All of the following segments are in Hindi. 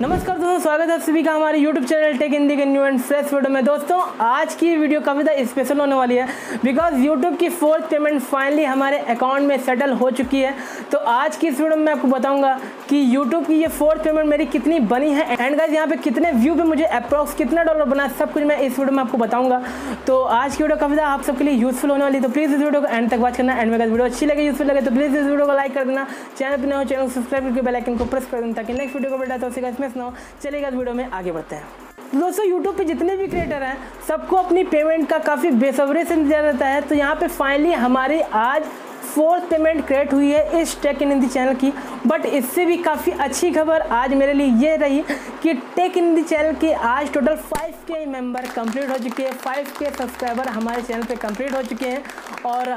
नमस्कार दोस्तों, स्वागत है आप सभी का हमारे YouTube चैनल टेक हिंदी के न्यू एंड फ्रेश वीडियो में। दोस्तों आज की वीडियो काफ़ी ज़्यादा स्पेशल होने वाली है बिकॉज YouTube की 4th पेमेंट फाइनली हमारे अकाउंट में सेटल हो चुकी है। तो आज की इस वीडियो में मैं आपको बताऊंगा कि YouTube की ये 4th पेमेंट मेरी कितनी बनी है एंड गाइस यहाँ पे कितने व्यू पे मुझे अप्रॉक्स कितना डॉलर बना है, सब कुछ मैं इस वीडियो में आपको बताऊँगा। तो आज की वीडियो काफ़ी ज़्यादा आप सबके लिए यूजफुल होने वाली है, तो प्लीज़ इस वीडियो को एंड तक वॉच करना। एंड में वीडियो अच्छी लगे, यूजफुल लगे तो प्लीज़ इस वीडियो को लाइक कर देना, चैनल पर ना हो चैनल को सब्सक्राइब करके बेल आइकन को प्रेस कर देना ताकि नेक्स्ट वीडियो को बेटा तो उसे इसमें सुनाओ। चलिएगा वीडियो में आगे बढ़ते हैं। दोस्तों YouTube पे जितने भी क्रिएटर हैं सबको अपनी पेमेंट का काफ़ी बेसब्री से इंतजार रहता है। तो यहाँ पे फाइनली हमारी आज 4th पेमेंट क्रिएट हुई है इस टेक इन हिंदी चैनल की। बट इससे भी काफ़ी अच्छी खबर आज मेरे लिए ये रही कि टेक इन हिंदी चैनल के आज टोटल 5K मेंबर कंप्लीट हो चुके हैं, 5K सब्सक्राइबर हमारे चैनल पे कंप्लीट हो चुके हैं। और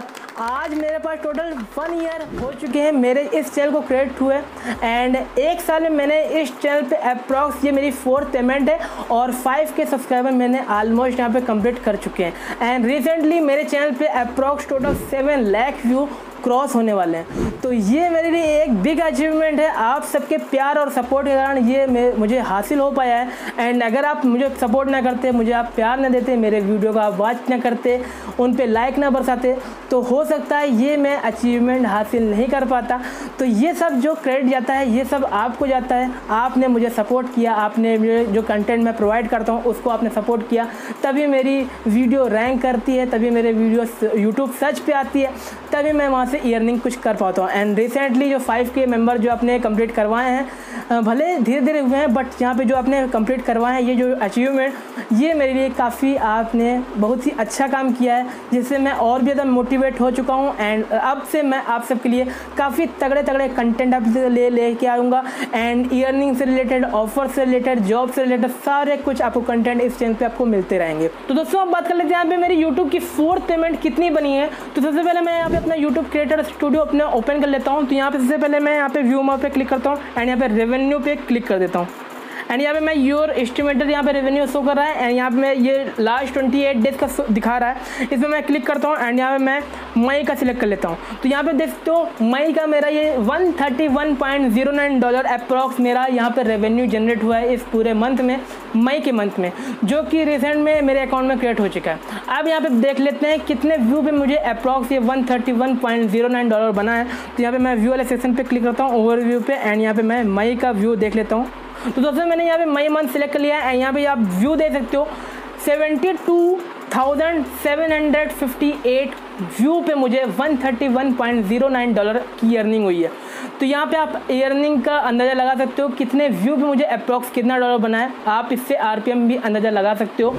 आज मेरे पास टोटल 1 ईयर हो चुके हैं मेरे इस चैनल को क्रिएट हुए एंड 1 साल में मैंने इस चैनल पे अप्रॉक्स ये मेरी 4th पेमेंट है और 5K सब्सक्राइबर मैंने ऑलमोस्ट यहाँ पे कंप्लीट कर चुके हैं। एंड रिसेंटली मेरे चैनल पे approx total 7 lakh view cross होने वाले हैं। तो ये मेरे लिए एक बिग अचीवमेंट है, आप सबके प्यार और सपोर्ट के कारण ये मुझे हासिल हो पाया है। एंड अगर आप मुझे सपोर्ट ना करते, मुझे आप प्यार ना देते, मेरे वीडियो का आप वॉच ना करते, उन पे लाइक ना बरसाते, तो हो सकता है ये मैं अचीवमेंट हासिल नहीं कर पाता। तो ये सब जो क्रेडिट जाता है ये सब आपको जाता है, आपने मुझे सपोर्ट किया, आपने मुझे जो कंटेंट मैं प्रोवाइड करता हूँ उसको आपने सपोर्ट किया, तभी मेरी वीडियो रैंक करती है, तभी मेरे वीडियो यूट्यूब सर्च पर आती है, तभी मैं वहाँ से अर्निंग कुछ कर पाता हूँ। एंड रिसेंटली जो 5K मेंबर जो आपने कंप्लीट करवाए हैं, भले धीरे धीरे हुए हैं बट यहाँ पे जो आपने कंप्लीट करवाए हैं, ये जो अचीवमेंट ये मेरे लिए काफ़ी आपने बहुत ही अच्छा काम किया है, जिससे मैं और भी ज़्यादा मोटिवेट हो चुका हूँ। एंड अब से मैं आप सबके लिए काफ़ी तगड़े तगड़े कंटेंट आप ले लेके आऊँगा एंड अर्निंग से रिलेटेड, ऑफर से रिलेटेड, जॉब से रिलेटेड सारे कुछ आपको कंटेंट इस चैनल पर आपको मिलते रहेंगे। तो दोस्तों अब बात कर लेते हैं यहाँ पे मेरी यूट्यूब की 4th पेमेंट कितनी बनी है। तो सबसे पहले मैं यहाँ पे अपना यूट्यूब क्रिएटर स्टूडियो अपने ओपन कर लेता हूँ। तो यहाँ पे सबसे पहले मैं यहाँ पे व्यू मोड पे क्लिक करता हूँ एंड यहाँ पे रेवेन्यू पे क्लिक कर देता हूँ एंड यहाँ पे मैं योर एस्टिमेटेड यहाँ पे रेवेन्यू शो कर रहा है एंड यहाँ पे मैं ये लास्ट 28 डेज का दिखा रहा है, इसमें मैं क्लिक करता हूँ एंड यहाँ पे मैं मई का सिलेक्ट कर लेता हूँ। तो यहाँ पे देखते हो मई का मेरा ये 131.09 डॉलर अप्रॉक्स मेरा यहाँ पे रेवेन्यू जनरेट हुआ है इस पूरे मंथ में, मई के मंथ में, जो कि रिसेंट में मेरे अकाउंट में क्रिएट हो चुका है। अब यहाँ पे देख लेते हैं कितने व्यू पे मुझे अप्रॉक्स ये 131.09 डॉलर बना है। तो यहाँ पे मैं व्यू वाले सेक्शन पे क्लिक करता हूँ, ओवरव्यू पे, एंड यहाँ पे मैं मई का व्यू देख लेता हूँ। तो दोस्तों मैंने यहाँ पे मई मंथ सेलेक्ट कर लिया है एंड यहाँ पे आप व्यू देख सकते हो 72,758 व्यू पे मुझे 131.09 डॉलर की अर्निंग हुई है। तो यहाँ पे आप अर्निंग का अंदाज़ा लगा सकते हो कितने व्यू पे मुझे अप्रॉक्स कितना डॉलर बना है, आप इससे आरपीएम भी अंदाज़ा लगा सकते हो।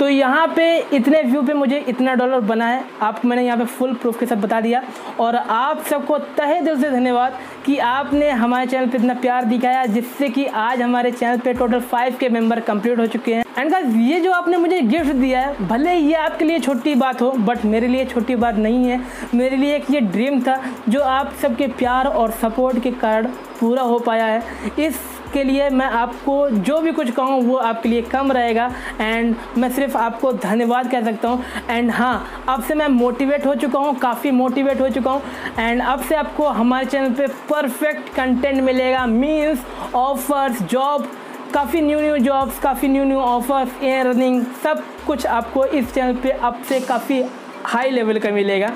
तो यहाँ पे इतने व्यू पे मुझे इतना डॉलर बना है, आपको मैंने यहाँ पे फुल प्रूफ के साथ बता दिया। और आप सबको तहे दिल से धन्यवाद कि आपने हमारे चैनल पर इतना प्यार दिखाया, जिससे कि आज हमारे चैनल पर टोटल 5K मेम्बर कम्प्लीट हो चुके हैं। एंड गाइस ये जो आपने मुझे गिफ्ट दिया है, भले ये आपके लिए छोटी बात हो बट मेरे लिए छोटी बात नहीं है, मेरे लिए एक ये ड्रीम था जो आप सबके प्यार और सपोर्ट के कारण पूरा हो पाया है। इसके लिए मैं आपको जो भी कुछ कहूँ वो आपके लिए कम रहेगा एंड मैं सिर्फ आपको धन्यवाद कह सकता हूँ। एंड हाँ, अब से मैं मोटिवेट हो चुका हूँ, काफ़ी मोटिवेट हो चुका हूँ एंड अब से आपको हमारे चैनल पे परफेक्ट कंटेंट मिलेगा, मीन्स ऑफर्स, जॉब, काफ़ी न्यू जॉब्स, काफ़ी न्यू ऑफर्स, अर्निंग, सब कुछ आपको इस चैनल पे अब से काफ़ी हाई लेवल का मिलेगा।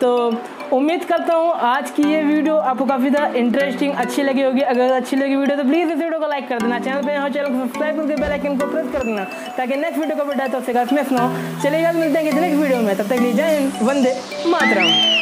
तो उम्मीद करता हूँ आज की ये वीडियो आपको काफ़ी ज़्यादा इंटरेस्टिंग अच्छी लगी होगी। अगर अच्छी लगी वीडियो तो प्लीज़ इस वीडियो को लाइक कर देना, चैनल पे यहाँ चैनल को सब्सक्राइब करके बेल आइकन को प्रेस कर देना ताकि नेक्स्ट वीडियो का अपडेट आपसे मिस ना हो। चलिए मिलते हैं नेक्स्ट वीडियो में, तब तक लीजिए वंदे मातरम।